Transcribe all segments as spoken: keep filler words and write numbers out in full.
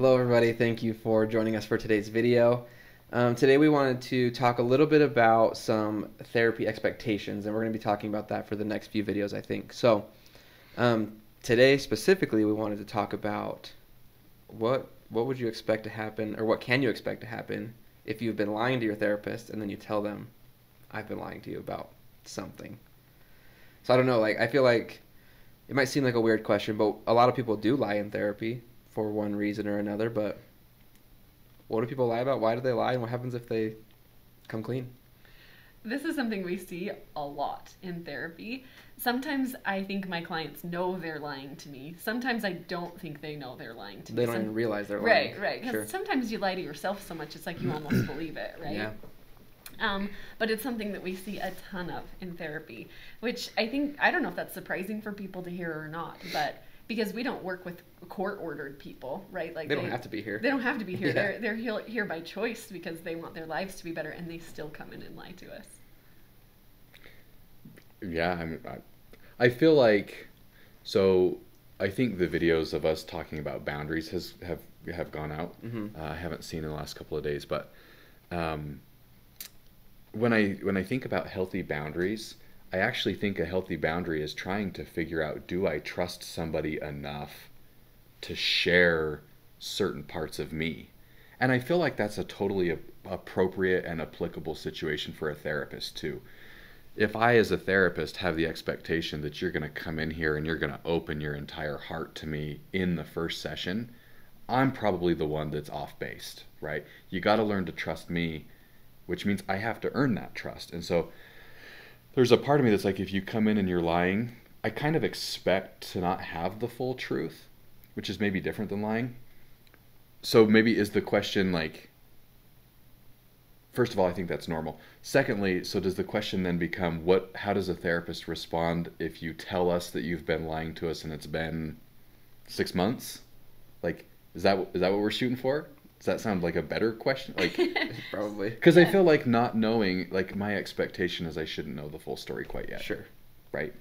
Hello everybody, thank you for joining us for today's video. Um, today we wanted to talk a little bit about some therapy expectations, and we're going to be talking about that for the next few videos, I think. So um, today specifically we wanted to talk about what what would you expect to happen, or what can you expect to happen if you've been lying to your therapist and then you tell them, I've been lying to you about something. So I don't know, like I feel like it might seem like a weird question, but a lot of people do lie in therapy for one reason or another. But what do people lie about? Why do they lie? And what happens if they come clean? This is something we see a lot in therapy. Sometimes I think my clients know they're lying to me. Sometimes I don't think they know they're lying to me. They don't Some, even realize they're lying. Right, right. Because sure. Sometimes you lie to yourself so much, it's like you almost believe it, right? Yeah. Um, but it's something that we see a ton of in therapy, which I think, I don't know if that's surprising for people to hear or not, but because we don't work with court-ordered people, right? Like they don't they, have to be here. They don't have to be here. Yeah. They're, they're he here by choice because they want their lives to be better, and they still come in and lie to us. Yeah, I mean, I, I feel like, so I think the videos of us talking about boundaries has have, have gone out. Mm-hmm. uh, I haven't seen in the last couple of days, but um, when I when I think about healthy boundaries, I actually think a healthy boundary is trying to figure out, do I trust somebody enough to share certain parts of me? And I feel like that's a totally appropriate and applicable situation for a therapist too. If I as a therapist have the expectation that you're going to come in here and you're going to open your entire heart to me in the first session, I'm probably the one that's off-based, right? You got to learn to trust me, which means I have to earn that trust. And so there's a part of me that's like, if you come in and you're lying, I kind of expect to not have the full truth, which is maybe different than lying. So maybe is the question like, first of all, I think that's normal. Secondly, so does the question then become, what? How does a therapist respond if you tell us that you've been lying to us and it's been six months? Like, is that, is that what we're shooting for? Does that sound like a better question? Like, probably. Because I feel like not knowing, like my expectation is I shouldn't know the full story quite yet. Sure. Right?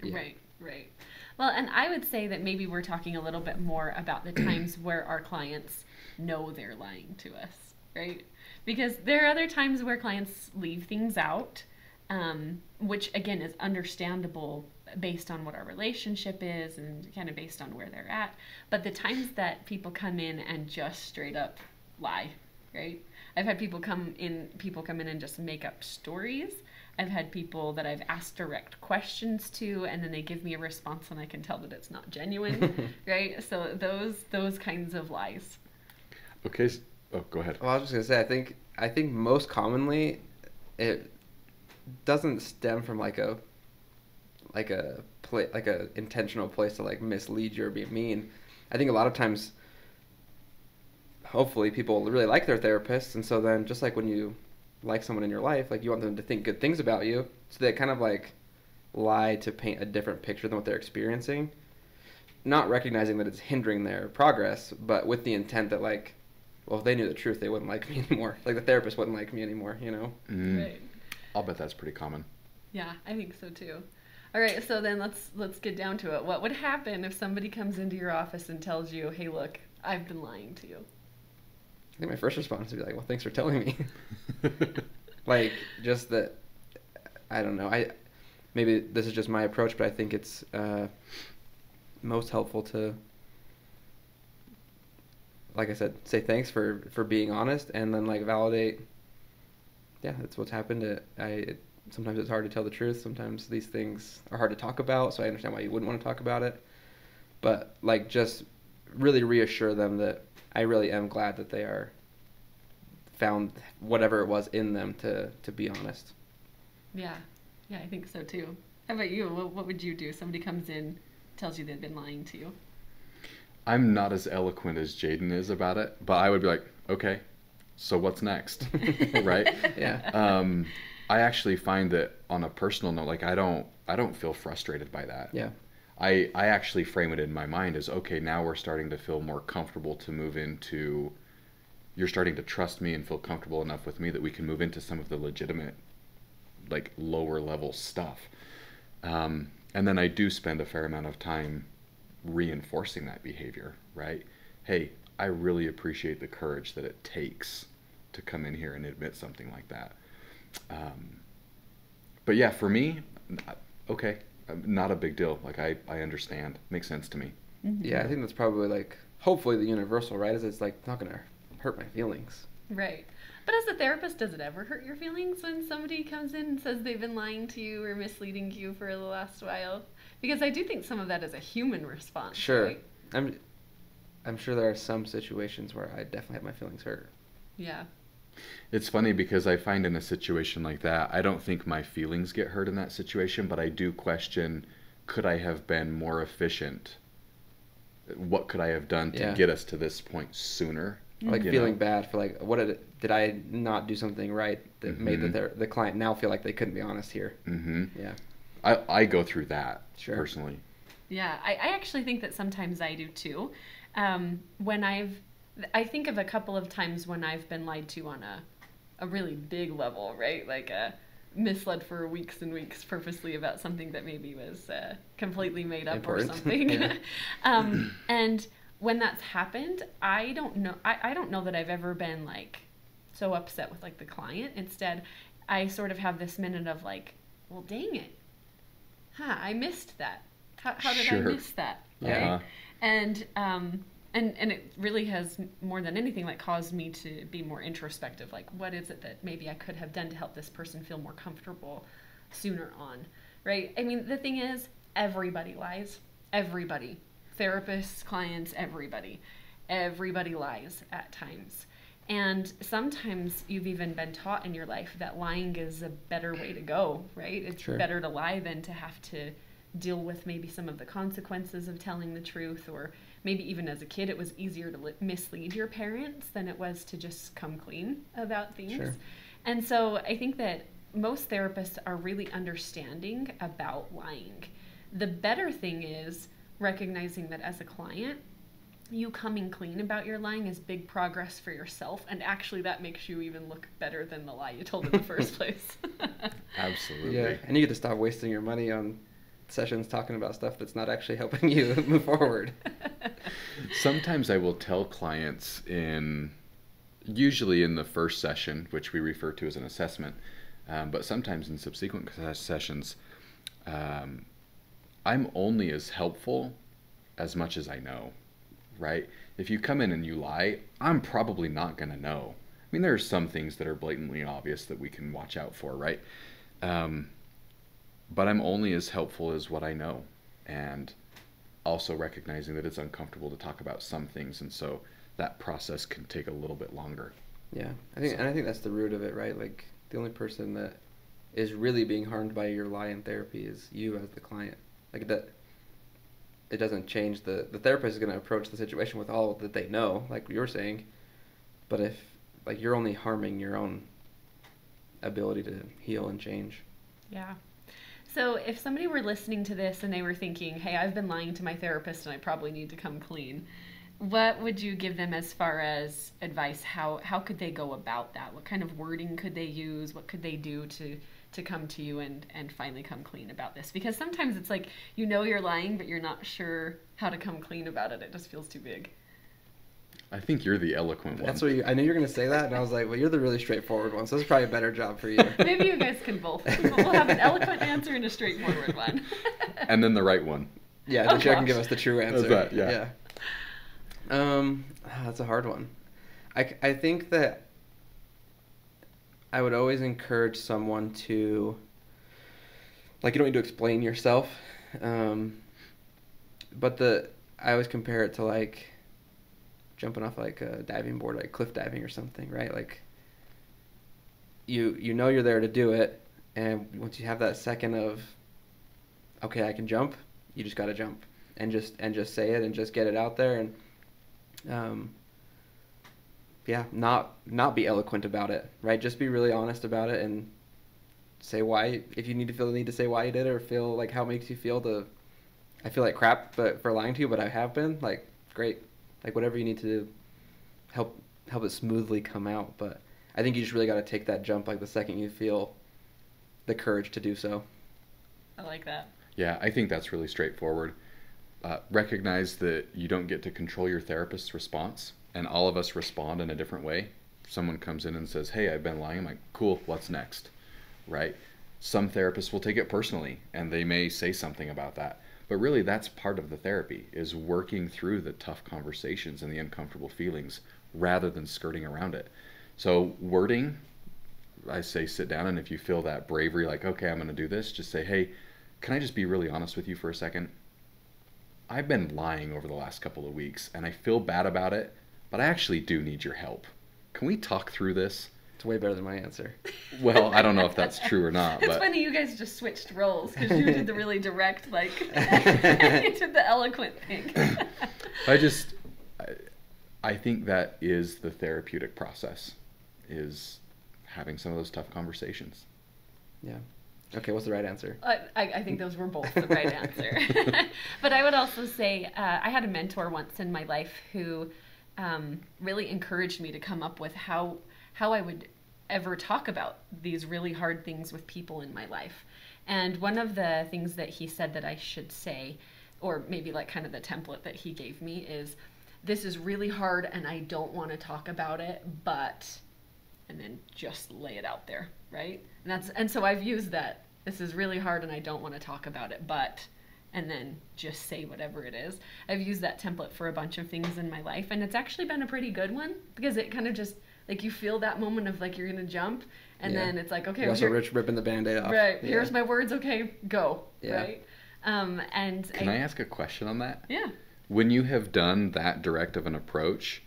Yeah. Right, right. Well, and I would say that maybe we're talking a little bit more about the times where our clients know they're lying to us, right? Because there are other times where clients leave things out, um, which again is understandable based on what our relationship is and kind of based on where they're at. But the times that people come in and just straight up lie, right? I've had people come in, people come in and just make up stories. I've had people that I've asked direct questions to, and then they give me a response and I can tell that it's not genuine, right? So those, those kinds of lies. Okay. Oh, go ahead. Well, I was just gonna say, I think, I think most commonly it doesn't stem from like a, like a play, like a intentional place to like mislead you or be mean. I think a lot of times, hopefully, people really like their therapists, and so then just like when you like someone in your life, like you want them to think good things about you, so they kind of like lie to paint a different picture than what they're experiencing, not recognizing that it's hindering their progress, but with the intent that like, well, if they knew the truth, they wouldn't like me anymore. Like the therapist wouldn't like me anymore, you know? Mm. Right. I'll bet that's pretty common. Yeah, I think so too. All right, so then let's let's get down to it. What would happen if somebody comes into your office and tells you, hey, look, I've been lying to you? I think my first response would be like, well, thanks for telling me. Like, just that, I don't know. I maybe this is just my approach, but I think it's uh, most helpful to, like I said, say thanks for, for being honest, and then, like, validate, yeah, that's what's happened. It, I... It, Sometimes it's hard to tell the truth. Sometimes these things are hard to talk about, so I understand why you wouldn't want to talk about it. But like, just really reassure them that I really am glad that they are found whatever it was in them to to be honest. Yeah, yeah, I think so too. How about you? What, what would you do? Somebody comes in, tells you they've been lying to you. I'm not as eloquent as Jaden is about it, but I would be like, okay, so what's next, right? Yeah. Um, I actually find that on a personal note, like I don't, I don't feel frustrated by that. Yeah. I, I actually frame it in my mind as, okay, now we're starting to feel more comfortable to move into, you're starting to trust me and feel comfortable enough with me that we can move into some of the legitimate, like lower level stuff. Um, and then I do spend a fair amount of time reinforcing that behavior, right? Hey, I really appreciate the courage that it takes to come in here and admit something like that. Um, but yeah, for me, okay, not a big deal. Like I, I understand, makes sense to me. Yeah, I think that's probably like, hopefully the universal, right? Is it's like, it's not gonna hurt my feelings. Right. But as a therapist, does it ever hurt your feelings when somebody comes in and says they've been lying to you or misleading you for the last while? Because I do think some of that is a human response. Sure. Right? I'm, I'm sure there are some situations where I definitely have my feelings hurt. Yeah. It's funny because I find in a situation like that, I don't think my feelings get hurt in that situation, but I do question, could I have been more efficient? What could I have done to yeah. get us to this point sooner? Like you feeling know? bad for like, what did, did I not do something right that mm-hmm. made the, the client now feel like they couldn't be honest here? Mm-hmm. Yeah. I, I go through that sure. personally. Yeah. I, I actually think that sometimes I do too. Um, when I've, I think of a couple of times when I've been lied to on a, a really big level, right? Like a misled for weeks and weeks purposely about something that maybe was uh, completely made up Important. or something. um, and when that's happened, I don't know. I, I don't know that I've ever been like so upset with like the client. Instead, I sort of have this minute of like, well, dang it. Huh, I missed that. How, how did sure. I miss that? Right? Uh-huh. And, um, And and it really has, more than anything, like caused me to be more introspective. Like, what is it that maybe I could have done to help this person feel more comfortable sooner on, right? I mean, the thing is, everybody lies. Everybody. Therapists, clients, everybody. Everybody lies at times. And sometimes you've even been taught in your life that lying is a better way to go, right? It's sure. better to lie than to have to deal with maybe some of the consequences of telling the truth, or maybe even as a kid it was easier to li- mislead your parents than it was to just come clean about things. Sure. And so I think that most therapists are really understanding about lying. The better thing is recognizing that as a client, you coming clean about your lying is big progress for yourself, and actually that makes you even look better than the lie you told in the first place. Absolutely. Yeah, and you get to stop wasting your money on sessions talking about stuff that's not actually helping you move forward. Sometimes I will tell clients in, usually in the first session, which we refer to as an assessment, um, but sometimes in subsequent sessions, um, I'm only as helpful as much as I know, right? If you come in and you lie, I'm probably not going to know. I mean, there are some things that are blatantly obvious that we can watch out for, right? Um, But I'm only as helpful as what I know, and also recognizing that it's uncomfortable to talk about some things, and so that process can take a little bit longer. Yeah, I think, so. and I think that's the root of it, right? Like, the only person that is really being harmed by your lie in therapy is you as the client. Like, that, it doesn't change. The, the therapist is going to approach the situation with all that they know, like you were saying, but if, like, you're only harming your own ability to heal and change. Yeah. So if somebody were listening to this and they were thinking, hey, I've been lying to my therapist and I probably need to come clean, what would you give them as far as advice? How how could they go about that? What kind of wording could they use? What could they do to, to come to you and, and finally come clean about this? Because sometimes it's like, you know you're lying, but you're not sure how to come clean about it. It just feels too big. I think you're the eloquent one. That's what you, I knew you were going to say that, and I was like, well, you're the really straightforward one, so that's probably a better job for you. Maybe you guys can both. We'll have an eloquent answer and a straightforward one. And then the right one. Yeah, I think you can give us the true answer. That, yeah. yeah. Um, that's a hard one. I, I think that I would always encourage someone to, like, you don't need to explain yourself, um, but the I always compare it to, like, jumping off like a diving board, like cliff diving or something, right? Like you you know you're there to do it, and once you have that second of, okay, I can jump, you just got to jump and just and just say it and just get it out there, and um yeah, not not be eloquent about it, right? Just be really honest about it and say why, if you need to feel the need to say why you did it, or feel like how it makes you feel to, I feel like crap but for lying to you, but I have been, like, great. Like, whatever you need to do, help help it smoothly come out. But I think you just really got to take that jump, like, the second you feel the courage to do so. I like that. Yeah, I think that's really straightforward. Uh, recognize that you don't get to control your therapist's response. and all of us respond in a different way. Someone comes in and says, hey, I've been lying. I'm like, cool, what's next, right? Some therapists will take it personally and they may say something about that. But really that's part of the therapy, is working through the tough conversations and the uncomfortable feelings rather than skirting around it. So wording, I say sit down, and if you feel that bravery, like, okay, I'm gonna do this, just say, hey, can I just be really honest with you for a second? I've been lying over the last couple of weeks and I feel bad about it, but I actually do need your help. Can we talk through this? It's way better than my answer. Well, I don't know if that's true or not. It's but... funny you guys just switched roles, because you did the really direct, like, you did the eloquent thing. I just, I, I think that is the therapeutic process, is having some of those tough conversations. Yeah. Okay, what's the right answer? Uh, I, I think those were both the right answer. But I would also say, uh, I had a mentor once in my life who... Um, really encouraged me to come up with how how I would ever talk about these really hard things with people in my life. And one of the things that he said that I should say, or maybe like kind of the template that he gave me, is, this is really hard and I don't want to talk about it, but, and then just lay it out there, right? And that's, and so I've used that, this is really hard and I don't want to talk about it, but, and then just say whatever it is. I've used that template for a bunch of things in my life, and it's actually been a pretty good one, because it kind of just, like, you feel that moment of like you're gonna jump, and yeah. then it's like, okay, you're also rich ripping the band-aid off. Right, yeah. Here's my words, okay, go, yeah. right? Um, and Can I, I ask a question on that? Yeah. When you have done that direct of an approach,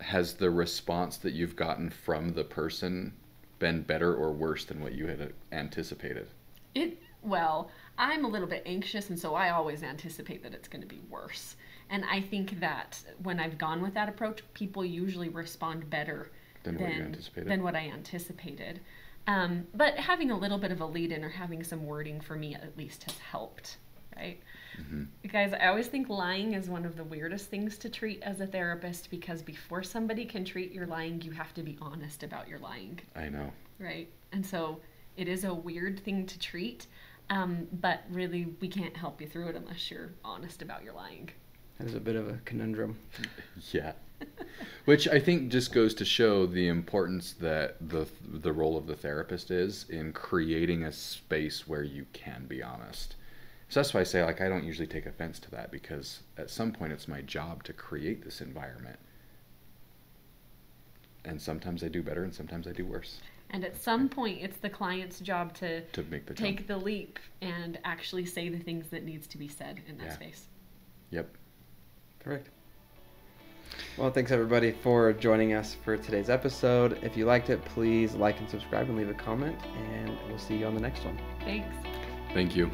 has the response that you've gotten from the person been better or worse than what you had anticipated? It, well, I'm a little bit anxious, and so I always anticipate that it's going to be worse. And I think that when I've gone with that approach, people usually respond better than, than, what, you anticipated. than what I anticipated. Um, but having a little bit of a lead-in or having some wording for me at least has helped, right? Mm-hmm. Guys, I always think lying is one of the weirdest things to treat as a therapist, because before somebody can treat your lying, you have to be honest about your lying. I know. Right? And so it is a weird thing to treat. Um, but really, we can't help you through it unless you're honest about your lying. That is a bit of a conundrum. Yeah. Which I think just goes to show the importance that the the role of the therapist is in creating a space where you can be honest. So that's why I say, like, I don't usually take offense to that, because at some point it's my job to create this environment. And sometimes I do better and sometimes I do worse. And at some point, it's the client's job to, to make the take jump. the leap and actually say the things that needs to be said in that yeah. space. Yep. Perfect. Well, thanks everybody for joining us for today's episode. If you liked it, please like and subscribe and leave a comment, and we'll see you on the next one. Thanks. Thank you.